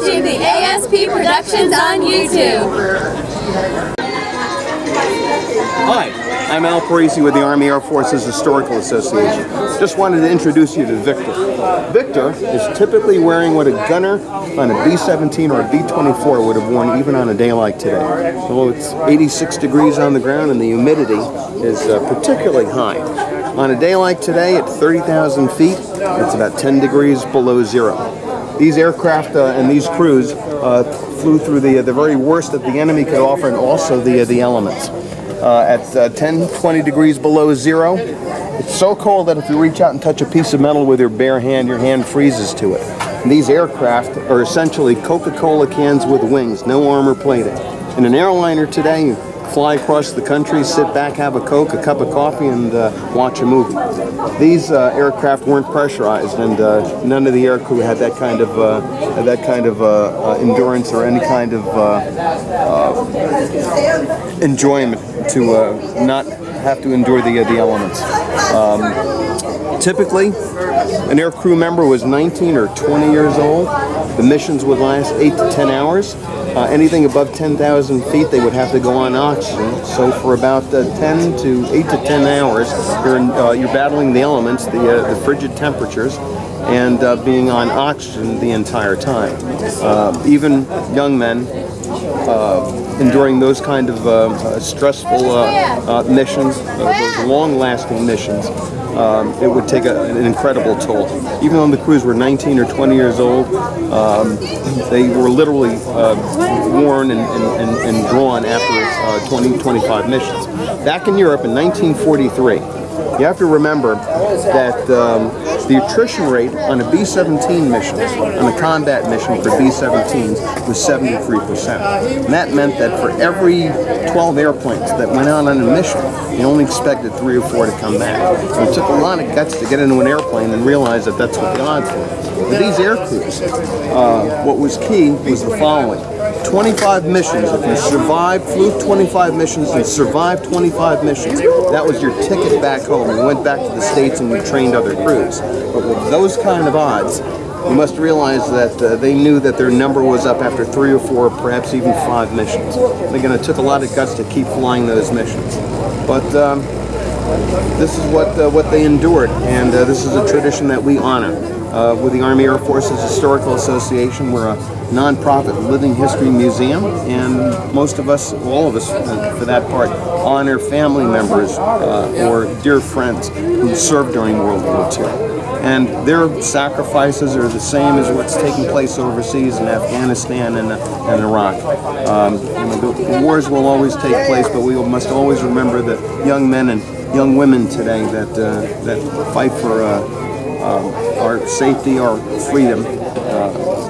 watching the ASP Productions on YouTube. Hi, I'm Al Parisi with the Army Air Forces Historical Association. Just wanted to introduce you to Victor. Victor is typically wearing what a gunner on a B-17 or a B-24 would have worn even on a day like today. Well, it's 86 degrees on the ground and the humidity is particularly high. On a day like today at 30,000 feet, it's about 10 degrees below zero. These aircraft and these crews flew through the very worst that the enemy could offer, and also the elements. At 10, 20 degrees below zero, it's so cold that if you reach out and touch a piece of metal with your bare hand, your hand freezes to it. And these aircraft are essentially Coca-Cola cans with wings, no armor plated. In an airliner today, you fly across the country, sit back, have a Coke, a cup of coffee, and watch a movie. These aircraft weren't pressurized, and none of the air crew had that kind of endurance or any kind of enjoyment to not have to endure the elements. Typically, an air crew member was 19 or 20 years old. The missions would last 8 to 10 hours. Anything above 10,000 feet, they would have to go on oxygen. So for about 8 to 10 hours, you're battling the elements, the frigid temperatures, and being on oxygen the entire time. Even young men enduring those kind of stressful missions, those long-lasting missions, it would take an incredible toll. Even though the crews were 19 or 20 years old, they were literally worn and drawn after 20-25 missions. Back in Europe in 1943, you have to remember that the attrition rate on a B-17 mission, on a combat mission for B-17s, was 73%. And that meant that for every 12 airplanes that went out on a mission, you only expected 3 or 4 to come back. So it took a lot of guts to get into an airplane and realize that that's what the odds were. But these air crews, what was key was the following. 25 missions, if you survived, flew 25 missions and survived 25 missions, that was your ticket back home. You went back to the States and you trained other crews. But with those kind of odds, you must realize that they knew that their number was up after 3 or 4, perhaps even 5 missions. And again, it took a lot of guts to keep flying those missions. But this is what they endured, and this is a tradition that we honor. With the Army Air Forces Historical Association, we're a non-profit living history museum, and most of us, all of us for that part, honor family members or dear friends who served during World War II. And their sacrifices are the same as what's taking place overseas in Afghanistan and Iraq. The wars will always take place, but we must always remember the young men and young women today that, that fight for our safety, our freedom,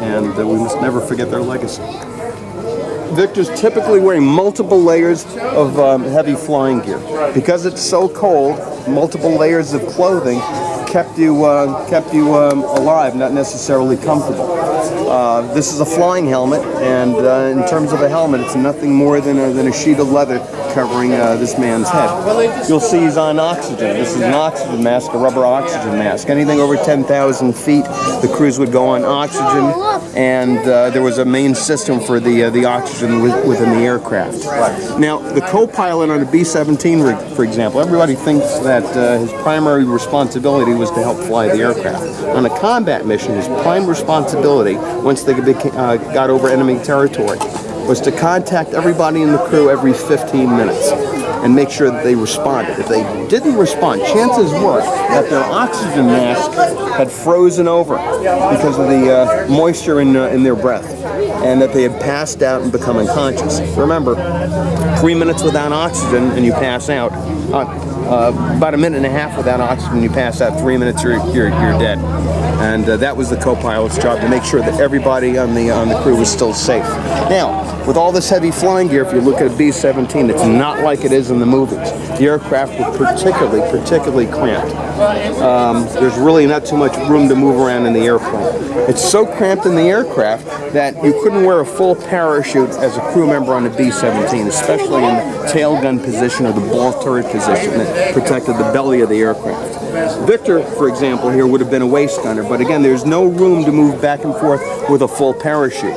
and we must never forget their legacy. Victor's typically wearing multiple layers of heavy flying gear. Because it's so cold, multiple layers of clothing kept you alive, not necessarily comfortable. This is a flying helmet, and in terms of a helmet, it's nothing more than a sheet of leather covering this man's head. You'll see he's on oxygen. This is an oxygen mask, a rubber oxygen mask. Anything over 10,000 feet, the crews would go on oxygen, and there was a main system for the oxygen within the aircraft. Now, the co-pilot on a B-17 rig, for example, everybody thinks that his primary responsibility was to help fly the aircraft. On a combat mission, his prime responsibility, once they got over enemy territory, was to contact everybody in the crew every 15 minutes and make sure that they responded. If they didn't respond, chances were that their oxygen mask had frozen over because of the moisture in their breath, and that they had passed out and become unconscious. Remember, 3 minutes without oxygen and you pass out. About 1.5 minutes without oxygen, you pass out. 3 minutes, you're dead. And that was the co-pilot's job, to make sure that everybody on the crew was still safe. Now, with all this heavy flying gear, if you look at a B-17, it's not like it is in the movies. The aircraft were particularly cramped. There's really not too much room to move around in the airplane. It's so cramped in the aircraft that you couldn't wear a full parachute as a crew member on a B-17, especially in the tail gun position or the ball turret position that protected the belly of the aircraft. Victor, for example, here would have been a waist gunner, but again, there's no room to move back and forth with a full parachute.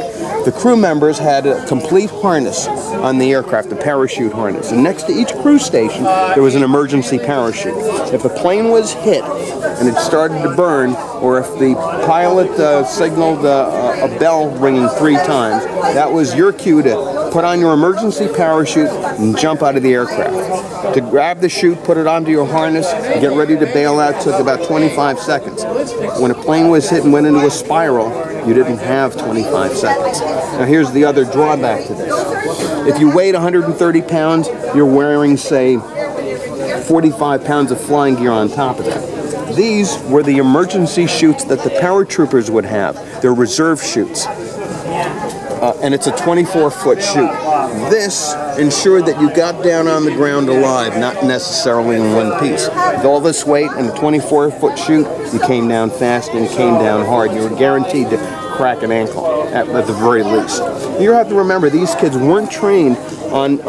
The crew members had a complete harness on the aircraft, a parachute harness, and next to each crew station, there was an emergency parachute. If a plane was hit and it started to burn, or if the pilot signaled a bell ringing 3 times, that was your cue to put on your emergency parachute and jump out of the aircraft. To grab the chute, put it onto your harness, and get ready to bail out took about 25 seconds. When a plane was hit and went into a spiral, you didn't have 25 seconds. Now here's the other drawback to this. If you weighed 130 pounds, you're wearing, say, 45 pounds of flying gear on top of that. These were the emergency chutes that the paratroopers would have. They're reserve chutes. And it's a 24-foot chute. This ensured that you got down on the ground alive, not necessarily in one piece. With all this weight and a 24-foot chute, you came down fast and came down hard. You were guaranteed to crack an ankle, at the very least. You have to remember, these kids weren't trained on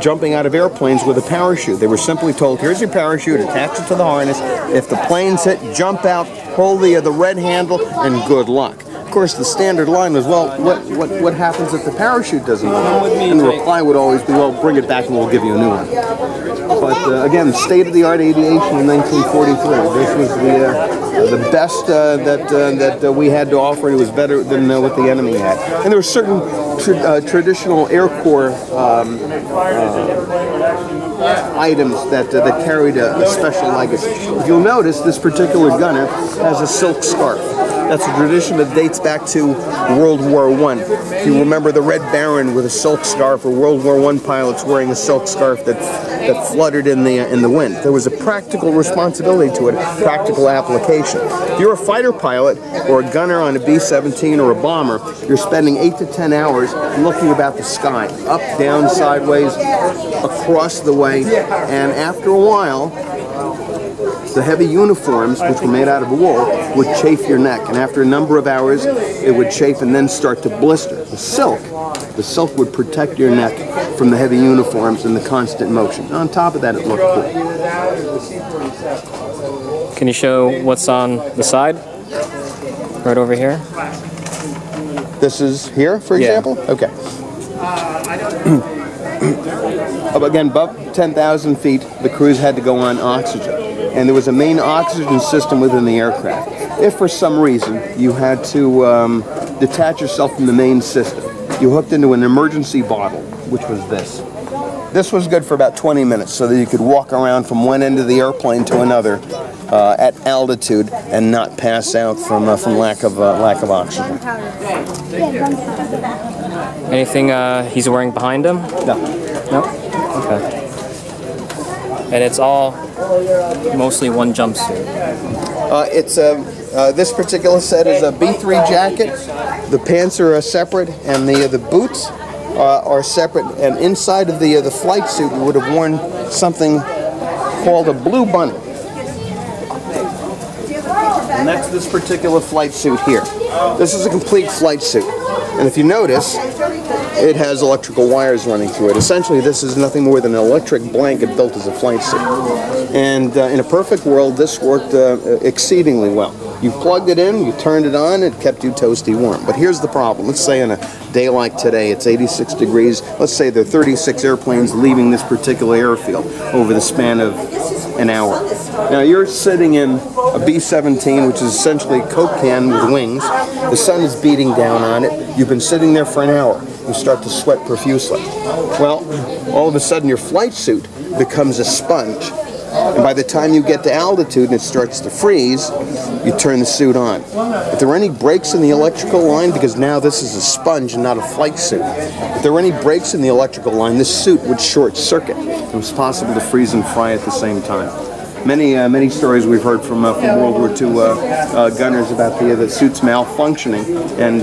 jumping out of airplanes with a parachute. They were simply told, here's your parachute, attach it to the harness. If the plane's hit, jump out, hold the red handle, and good luck. Of course, the standard line was, well, what happens if the parachute doesn't work? And the reply would always be, well, bring it back and we'll give you a new one. But again, state-of-the-art aviation in 1943. This was the best that we had to offer, and it was better than what the enemy had. And there were certain traditional Air Corps items that carried a special legacy. If you'll notice, this particular gunner has a silk scarf. That's a tradition that dates back to World War I. If you remember the Red Baron with a silk scarf, or World War I pilots wearing a silk scarf that fluttered in the wind. There was a practical responsibility to it, a practical application. If you're a fighter pilot or a gunner on a B-17 or a bomber, you're spending 8 to 10 hours looking about the sky, up, down, sideways, across the way, and after a while, the heavy uniforms, which were made out of wool, would chafe your neck, and after a number of hours, it would chafe and then start to blister. The silk would protect your neck from the heavy uniforms and the constant motion. On top of that, it looked cool. Can you show what's on the side? Right over here? This is here, for example? Yeah. Okay. Again, above 10,000 feet, the crews had to go on oxygen. And there was a main oxygen system within the aircraft. If for some reason you had to detach yourself from the main system, you hooked into an emergency bottle, which was this. This was good for about 20 minutes so that you could walk around from one end of the airplane to another at altitude and not pass out from lack of oxygen. Anything he's wearing behind him? No. No? Okay. And it's all mostly one jumpsuit. This particular set is a B3 jacket. The pants are separate, and the boots are separate. And inside of the flight suit, we would have worn something called a blue bunny. And that's this particular flight suit here. This is a complete flight suit. And if you notice, it has electrical wires running through it. Essentially, this is nothing more than an electric blanket built as a flight suit. And in a perfect world, this worked exceedingly well. You plugged it in, you turned it on, it kept you toasty warm. But here's the problem. Let's say on a day like today, it's 86 degrees. Let's say there are 36 airplanes leaving this particular airfield over the span of an hour. Now, you're sitting in a B-17, which is essentially a Coke can with wings. The sun is beating down on it. You've been sitting there for an hour. You start to sweat profusely. Well, all of a sudden your flight suit becomes a sponge. And by the time you get to altitude and it starts to freeze, you turn the suit on. If there are any breaks in the electrical line, because now this is a sponge and not a flight suit, if there were any breaks in the electrical line, this suit would short circuit. It was possible to freeze and fry at the same time. many stories we've heard from World War II gunners about the suits malfunctioning and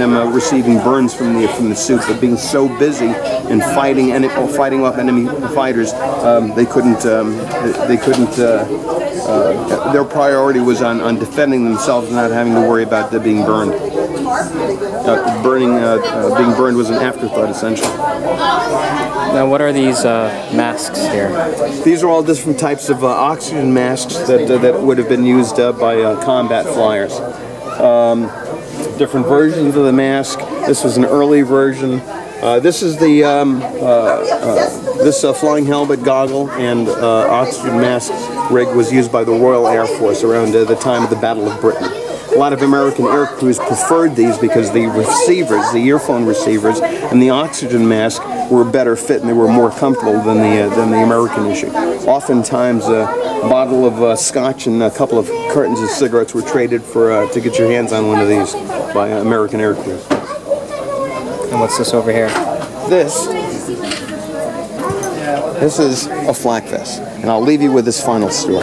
them receiving burns from the suit, but being so busy and fighting off enemy fighters, their priority was on defending themselves and not having to worry about being burned. Being burned was an afterthought, essentially. Now, what are these masks here? These are all different types of oxygen masks that would have been used by combat flyers. Different versions of the mask. This was an early version. This is the flying helmet, goggle, and oxygen mask rig was used by the Royal Air Force around the time of the Battle of Britain. A lot of American air crews preferred these because the receivers, the earphone receivers, and the oxygen mask were better fit and they were more comfortable than the American issue. Oftentimes, a bottle of scotch and a couple of cartons of cigarettes were traded for to get your hands on one of these by American air crews. And what's this over here? This is a flak vest, and I'll leave you with this final story.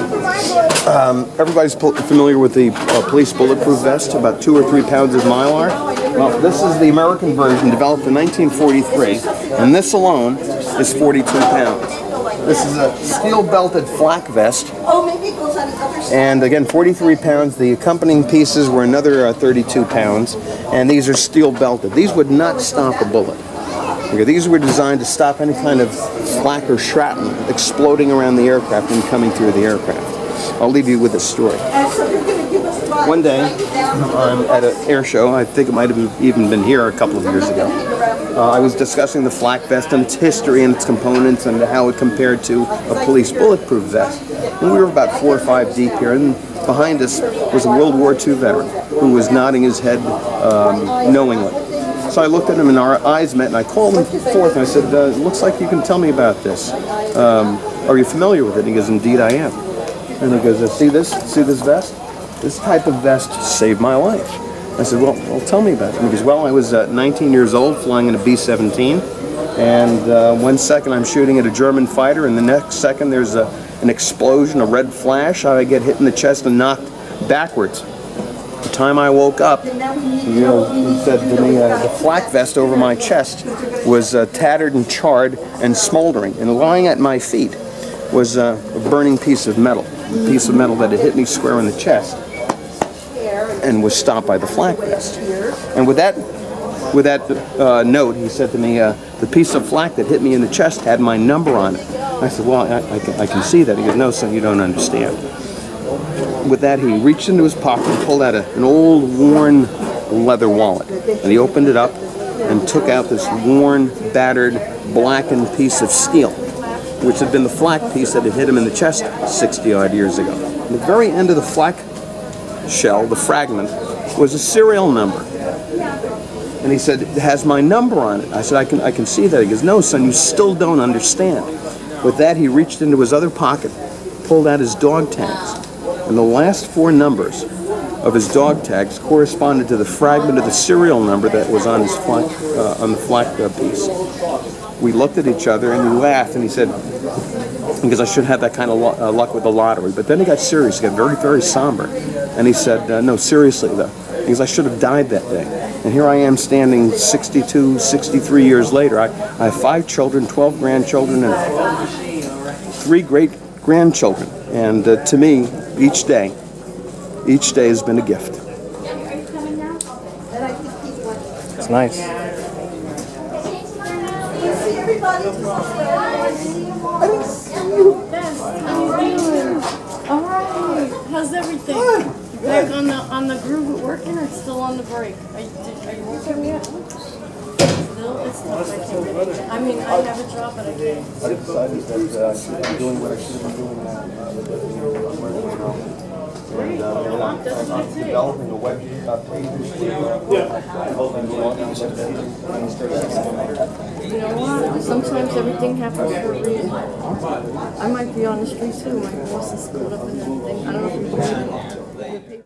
Everybody's familiar with the police bulletproof vest, about 2 or 3 pounds of Mylar. Well, this is the American version, developed in 1943, and this alone is 42 pounds. This is a steel-belted flak vest, and again, 43 pounds. The accompanying pieces were another 32 pounds, and these are steel-belted. These would not stop a bullet. Okay, these were designed to stop any kind of flak or shrapnel exploding around the aircraft and coming through the aircraft. I'll leave you with this story. One day, I'm at an air show, I think it might have even been here a couple of years ago, I was discussing the flak vest and its history and its components and how it compared to a police bulletproof vest. And we were about 4 or 5 deep here, and behind us was a World War II veteran who was nodding his head knowingly. So I looked at him and our eyes met and I called him forth and I said, it looks like you can tell me about this. Are you familiar with it? And he goes, indeed I am. And he goes, see this vest? This type of vest saved my life. I said, well tell me about it. And he goes, well, I was 19 years old flying in a B-17 and 1 second I'm shooting at a German fighter and the next second there's an explosion, a red flash, I get hit in the chest and knocked backwards. The time I woke up, he said to me, the flak vest over my chest was tattered and charred and smoldering, and lying at my feet was a burning piece of metal, a piece of metal that had hit me square in the chest, and was stopped by the flak vest. And with that note, he said to me, the piece of flak that hit me in the chest had my number on it. I said, well, I can see that. He goes, no, son, you don't understand. With that, he reached into his pocket and pulled out an old, worn leather wallet. And he opened it up and took out this worn, battered, blackened piece of steel, which had been the flak piece that had hit him in the chest 60-odd years ago. At the very end of the flak shell, the fragment, was a serial number. And he said, it has my number on it. I said, I can see that. He goes, no, son, you still don't understand. With that, he reached into his other pocket, pulled out his dog tags, and the last 4 numbers of his dog tags corresponded to the fragment of the serial number that was on his flak, on the flak piece. We looked at each other and we laughed, and he said, because I shouldn't have that kind of luck with the lottery. But then he got serious, he got very, very somber. And he said, no, seriously though, because I should have died that day. And here I am standing 62, 63 years later. I have 5 children, 12 grandchildren, and 3 great-grandchildren. And to me, each day has been a gift. It's nice. I didn't see you. Yes, I'm right here. All right. How's everything? Good. Back on the groove at work, or it's still on the break? Are you working yet? Still, it's not working. I mean, I have a job, but I can't. I decided that I'm doing what I should have been doing now. I'm developing a web page this week. You know what? Sometimes everything happens for a reason. I might be on the street too. My boss is split up and everything. I don't know if you